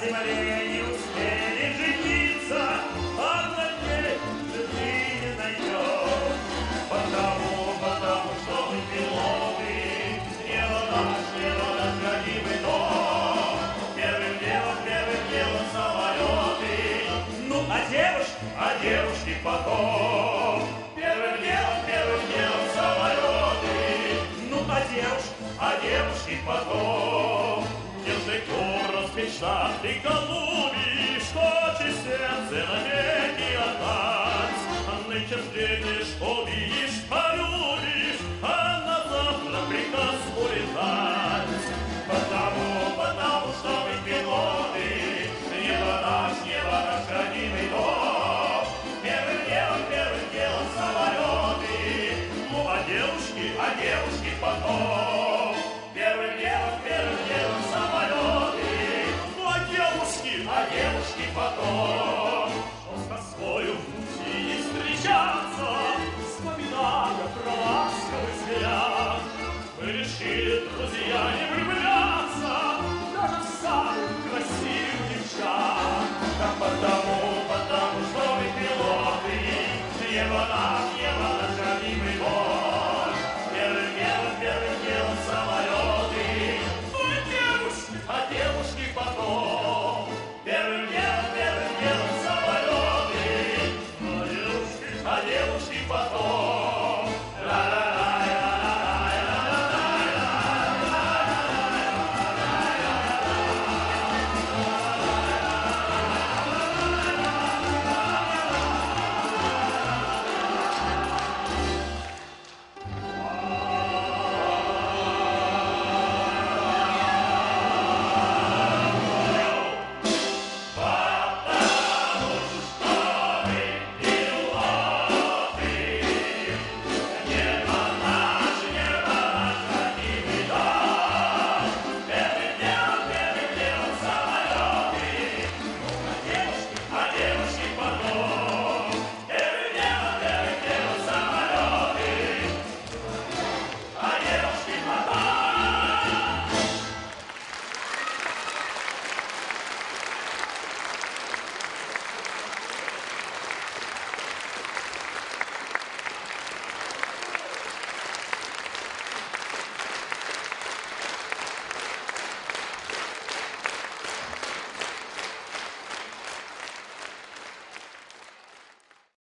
земле не успели жениться, а на ней ты не найдешь. Потому что мы пилоты, не наш гранимый дом. Первым делом самолеты, ну а девушки потом. Первым делом самолеты, ну а девушки потом. Мечтах ты, голуби, что чистец, навеки отдать, а нынче в день, что